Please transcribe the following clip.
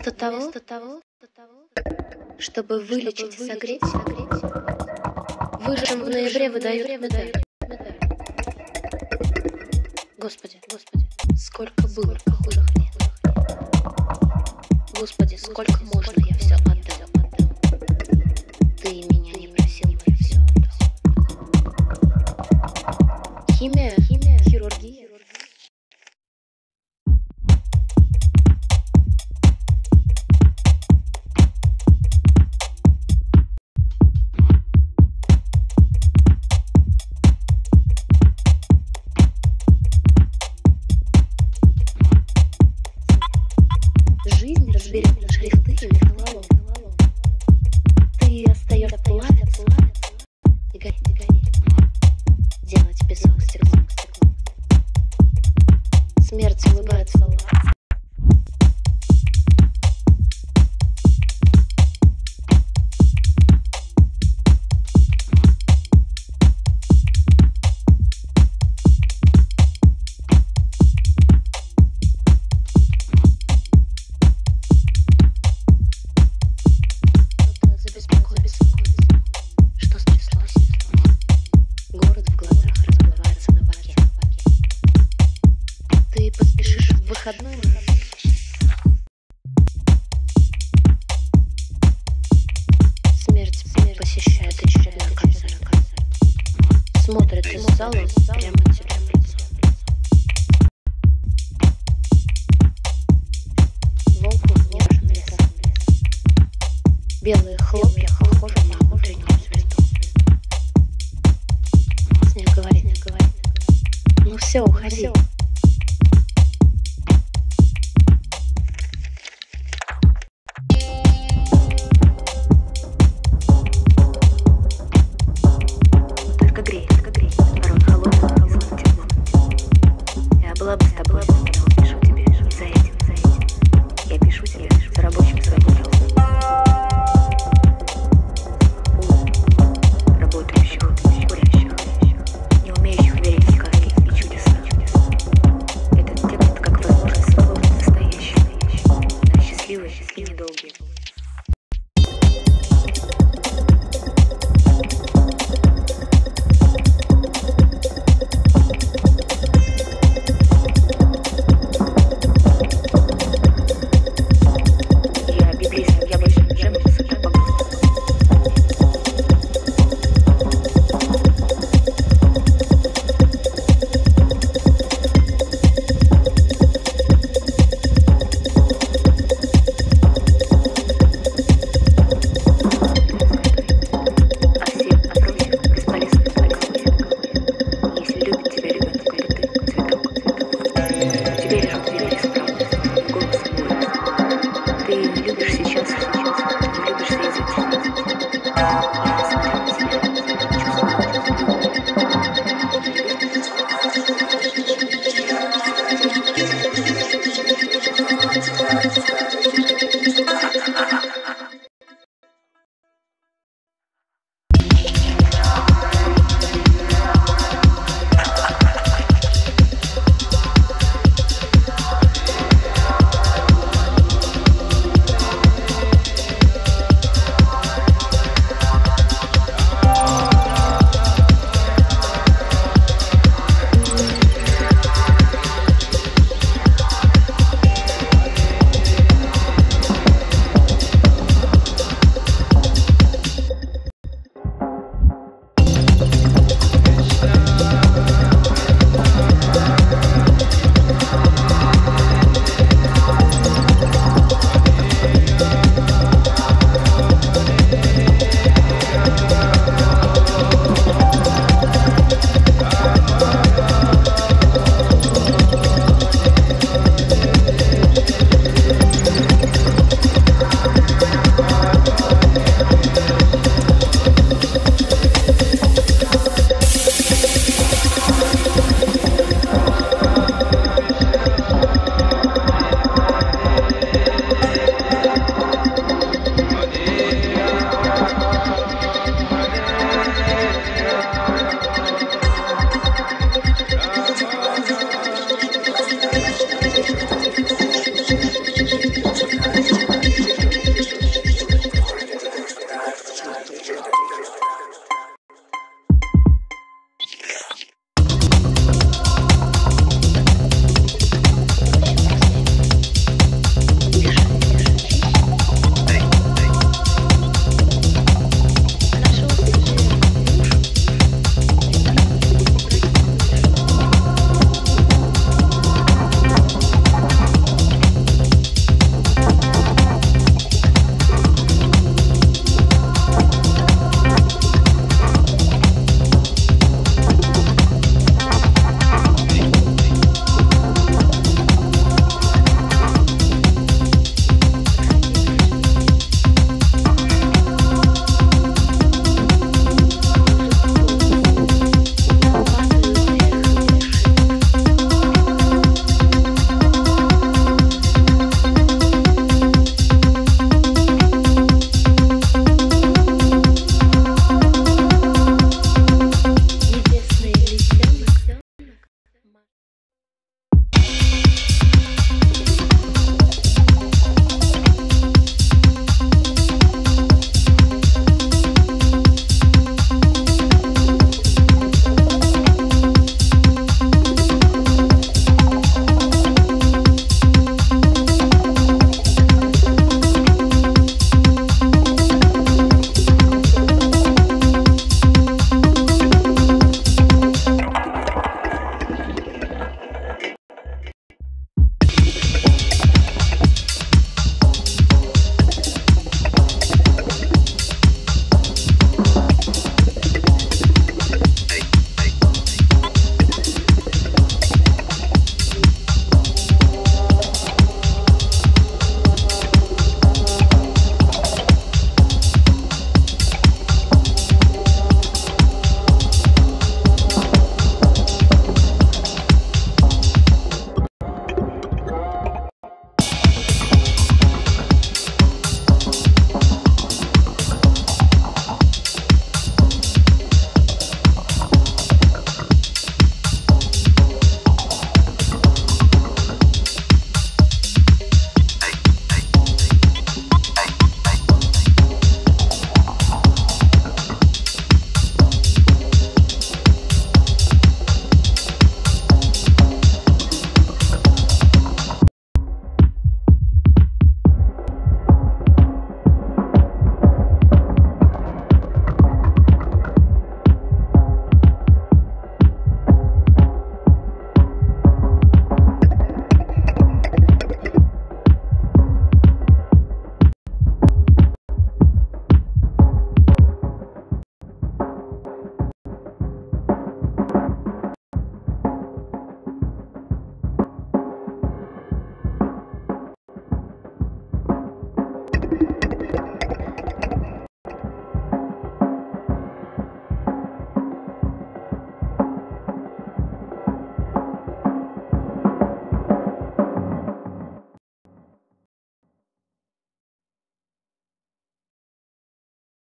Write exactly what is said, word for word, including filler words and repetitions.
Вместо того, чтобы вылечить и согреть, выжженным в ноябре выдают медаль. Господи, Господи, сколько было похожих нет. Господи, сколько можно я все отдал. Ты меня не просил, я все отдал. Химия, химия, хирургия. Только грей, только грей, порой холодный, холодный, теплый. Я была бы с тобой.